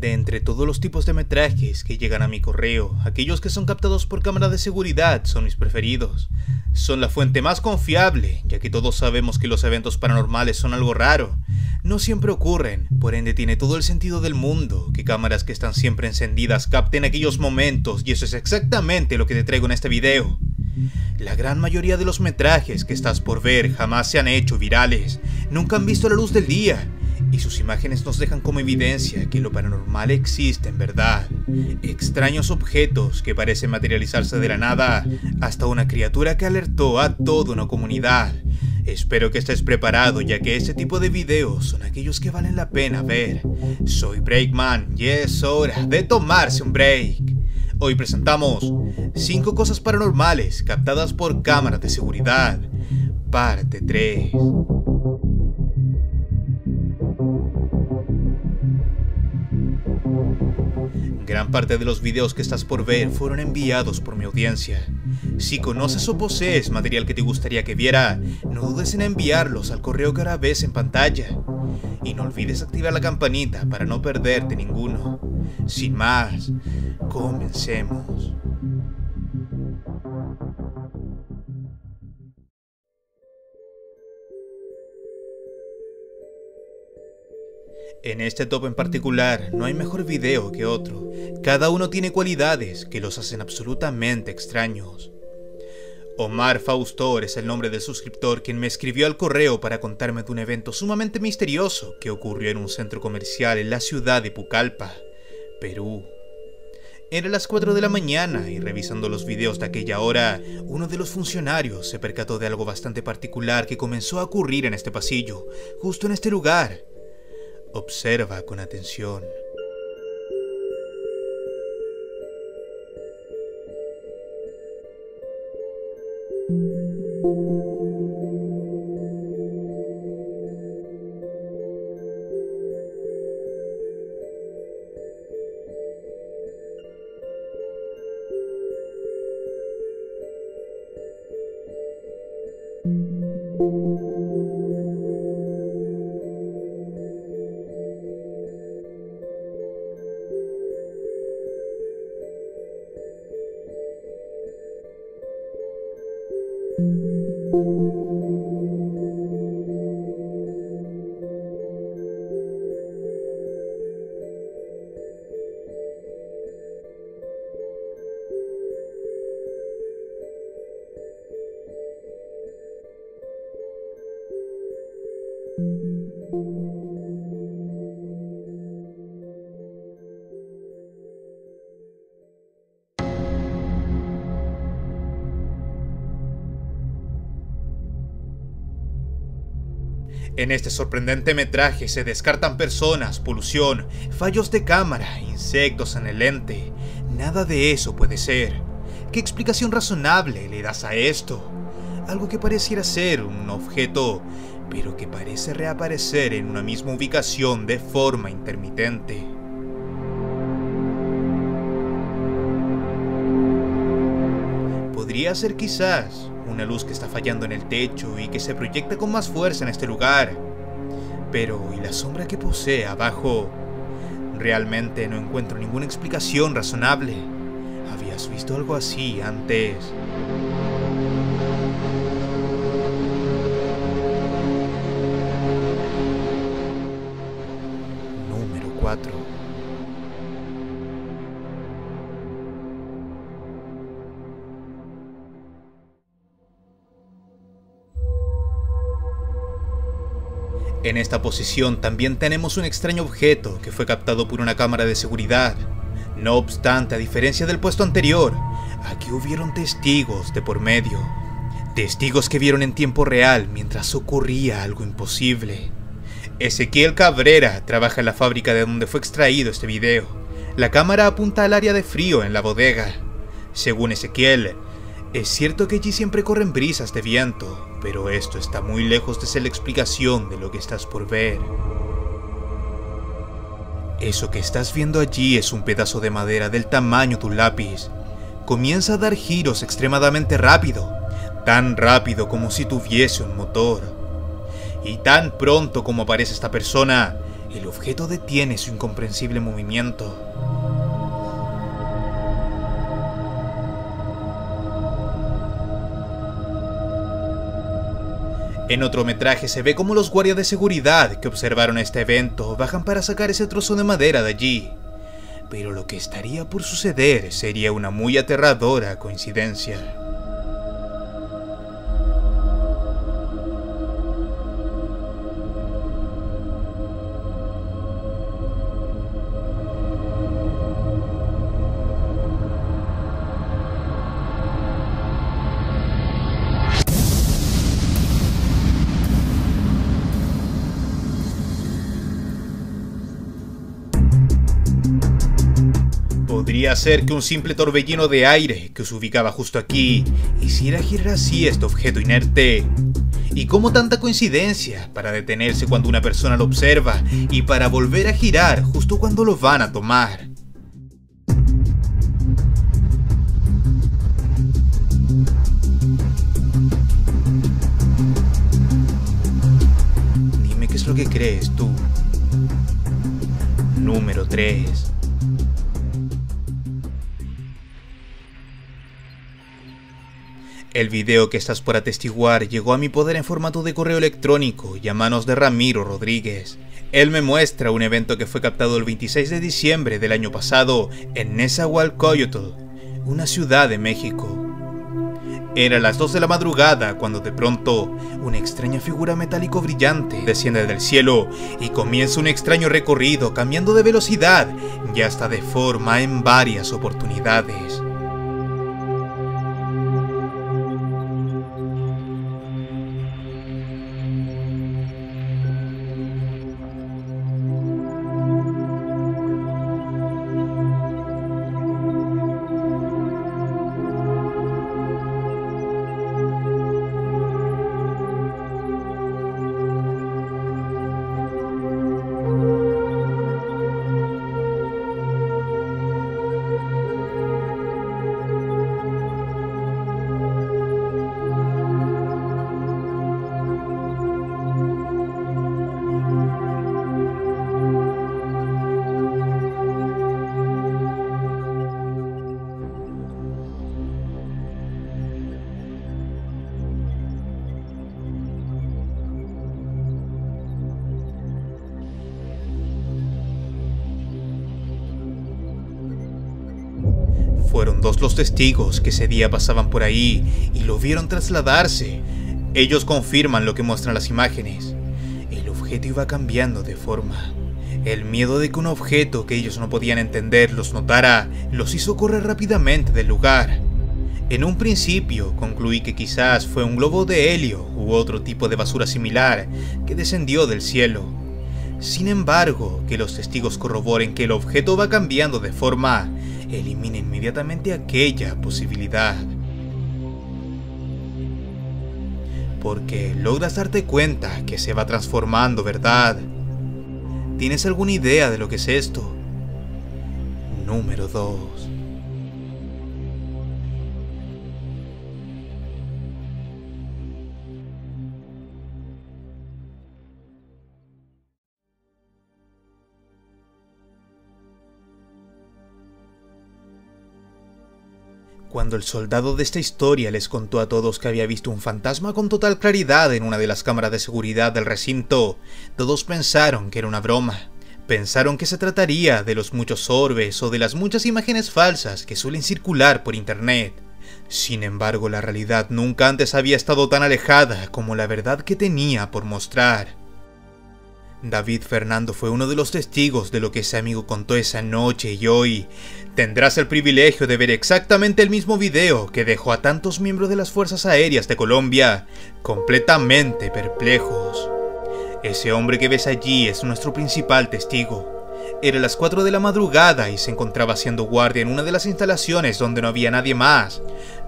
De entre todos los tipos de metrajes que llegan a mi correo, aquellos que son captados por cámara de seguridad son mis preferidos. Son la fuente más confiable, ya que todos sabemos que los eventos paranormales son algo raro. No siempre ocurren, por ende tiene todo el sentido del mundo que cámaras que están siempre encendidas capten aquellos momentos, y eso es exactamente lo que te traigo en este video. La gran mayoría de los metrajes que estás por ver jamás se han hecho virales, nunca han visto la luz del día. Y sus imágenes nos dejan como evidencia que lo paranormal existe en verdad. Extraños objetos que parecen materializarse de la nada, hasta una criatura que alertó a toda una comunidad. Espero que estés preparado, ya que este tipo de videos son aquellos que valen la pena ver. Soy Breakman y es hora de tomarse un break. Hoy presentamos 5 cosas paranormales captadas por cámaras de seguridad, parte 3. Gran parte de los videos que estás por ver fueron enviados por mi audiencia. Si conoces o posees material que te gustaría que viera, no dudes en enviarlos al correo que ahora ves en pantalla. Y no olvides activar la campanita para no perderte ninguno. Sin más, comencemos. En este top en particular no hay mejor video que otro, cada uno tiene cualidades que los hacen absolutamente extraños. Omar Faustor es el nombre del suscriptor quien me escribió al correo para contarme de un evento sumamente misterioso que ocurrió en un centro comercial en la ciudad de Pucallpa, Perú. Era las 4 de la mañana y revisando los videos de aquella hora, uno de los funcionarios se percató de algo bastante particular que comenzó a ocurrir en este pasillo, justo en este lugar. Observa con atención. En este sorprendente metraje se descartan personas, polución, fallos de cámara, insectos en el lente. Nada de eso puede ser. ¿Qué explicación razonable le das a esto? Algo que pareciera ser un objeto, pero que parece reaparecer en una misma ubicación de forma intermitente. Podría ser quizás una luz que está fallando en el techo y que se proyecta con más fuerza en este lugar. Pero, ¿y la sombra que posee abajo? Realmente no encuentro ninguna explicación razonable. ¿Habías visto algo así antes? Número 4. En esta posición también tenemos un extraño objeto que fue captado por una cámara de seguridad. No obstante, a diferencia del puesto anterior, aquí hubieron testigos de por medio. Testigos que vieron en tiempo real mientras ocurría algo imposible. Ezequiel Cabrera trabaja en la fábrica de donde fue extraído este video. La cámara apunta al área de frío en la bodega. Según Ezequiel, es cierto que allí siempre corren brisas de viento, pero esto está muy lejos de ser la explicación de lo que estás por ver. Eso que estás viendo allí es un pedazo de madera del tamaño de un lápiz. Comienza a dar giros extremadamente rápido, tan rápido como si tuviese un motor. Y tan pronto como aparece esta persona, el objeto detiene su incomprensible movimiento. En otro metraje se ve cómo los guardias de seguridad que observaron este evento bajan para sacar ese trozo de madera de allí. Pero lo que estaría por suceder sería una muy aterradora coincidencia. Podría ser que un simple torbellino de aire que se ubicaba justo aquí hiciera girar así este objeto inerte. ¿Y cómo tanta coincidencia para detenerse cuando una persona lo observa y para volver a girar justo cuando lo van a tomar? Dime qué es lo que crees tú. Número 3. El video que estás por atestiguar llegó a mi poder en formato de correo electrónico y a manos de Ramiro Rodríguez. Él me muestra un evento que fue captado el 26 de diciembre del año pasado en Nezahualcoyotl, una ciudad de México. Era las 2 de la madrugada cuando de pronto una extraña figura metálico brillante desciende del cielo y comienza un extraño recorrido cambiando de velocidad y hasta de forma en varias oportunidades. Fueron dos los testigos que ese día pasaban por ahí y lo vieron trasladarse. Ellos confirman lo que muestran las imágenes. El objeto iba cambiando de forma. El miedo de que un objeto que ellos no podían entender los notara, los hizo correr rápidamente del lugar. En un principio concluí que quizás fue un globo de helio u otro tipo de basura similar que descendió del cielo. Sin embargo, que los testigos corroboren que el objeto va cambiando de forma, elimina inmediatamente aquella posibilidad, porque logras darte cuenta que se va transformando, ¿verdad? ¿Tienes alguna idea de lo que es esto? Número 2. Cuando el soldado de esta historia les contó a todos que había visto un fantasma con total claridad en una de las cámaras de seguridad del recinto, todos pensaron que era una broma. Pensaron que se trataría de los muchos orbes o de las muchas imágenes falsas que suelen circular por internet. Sin embargo, la realidad nunca antes había estado tan alejada como la verdad que tenía por mostrar. David Fernando fue uno de los testigos de lo que ese amigo contó esa noche y hoy tendrás el privilegio de ver exactamente el mismo video que dejó a tantos miembros de las Fuerzas Aéreas de Colombia completamente perplejos. Ese hombre que ves allí es nuestro principal testigo. Era las 4 de la madrugada y se encontraba haciendo guardia en una de las instalaciones donde no había nadie más.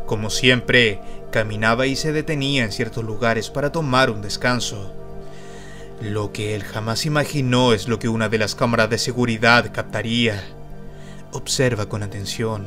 Como siempre, caminaba y se detenía en ciertos lugares para tomar un descanso. Lo que él jamás imaginó es lo que una de las cámaras de seguridad captaría. Observa con atención.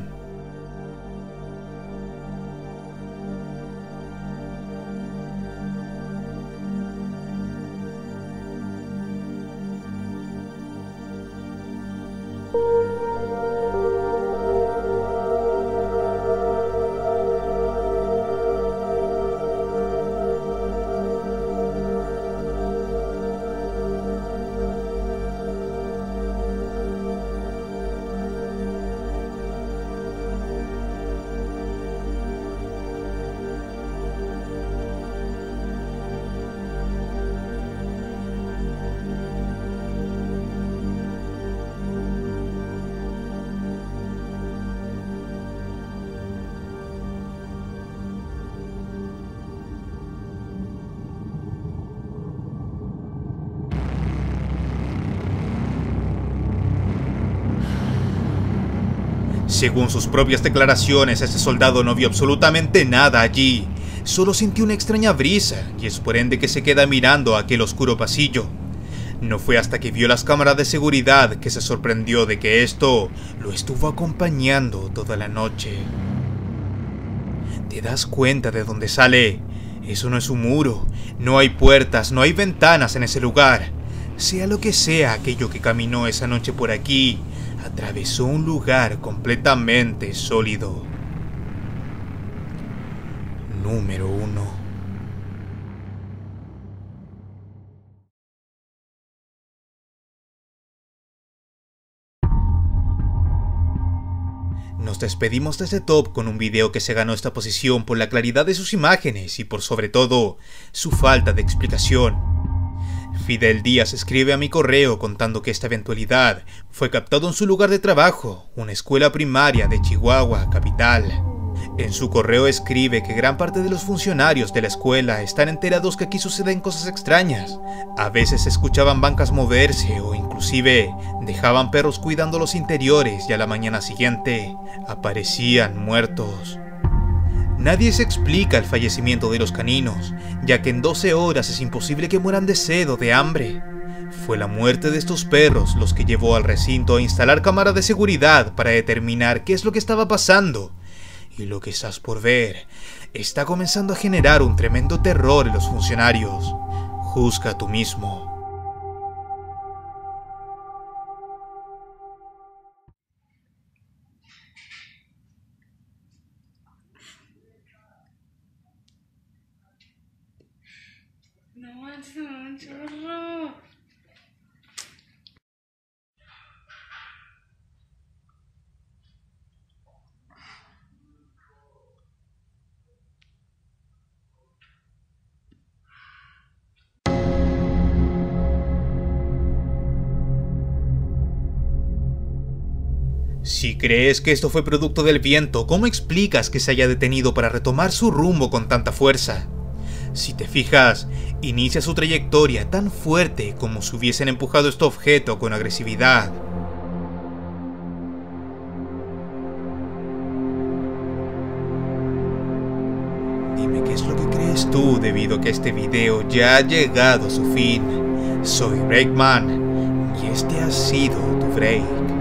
Según sus propias declaraciones, ese soldado no vio absolutamente nada allí. Solo sintió una extraña brisa y es por ende que se queda mirando aquel oscuro pasillo. No fue hasta que vio las cámaras de seguridad que se sorprendió de que esto lo estuvo acompañando toda la noche. ¿Te das cuenta de dónde sale? Eso no es un muro, no hay puertas, no hay ventanas en ese lugar. Sea lo que sea aquello que caminó esa noche por aquí, atravesó un lugar completamente sólido. Número 1. Nos despedimos de este top con un video que se ganó esta posición por la claridad de sus imágenes y por sobre todo, su falta de explicación. Fidel Díaz escribe a mi correo contando que esta eventualidad fue captado en su lugar de trabajo, una escuela primaria de Chihuahua, capital. En su correo escribe que gran parte de los funcionarios de la escuela están enterados que aquí suceden cosas extrañas. A veces escuchaban bancas moverse o inclusive dejaban perros cuidando los interiores y a la mañana siguiente aparecían muertos. Nadie se explica el fallecimiento de los caninos, ya que en 12 horas es imposible que mueran de sed o de hambre. Fue la muerte de estos perros los que llevó al recinto a instalar cámaras de seguridad para determinar qué es lo que estaba pasando. Y lo que estás por ver está comenzando a generar un tremendo terror en los funcionarios. Juzga tú mismo. No manches, un chorro. Si crees que esto fue producto del viento, ¿cómo explicas que se haya detenido para retomar su rumbo con tanta fuerza? Si te fijas, inicia su trayectoria tan fuerte como si hubiesen empujado este objeto con agresividad. Dime qué es lo que crees tú debido a que este video ya ha llegado a su fin. Soy Breakman y este ha sido tu break.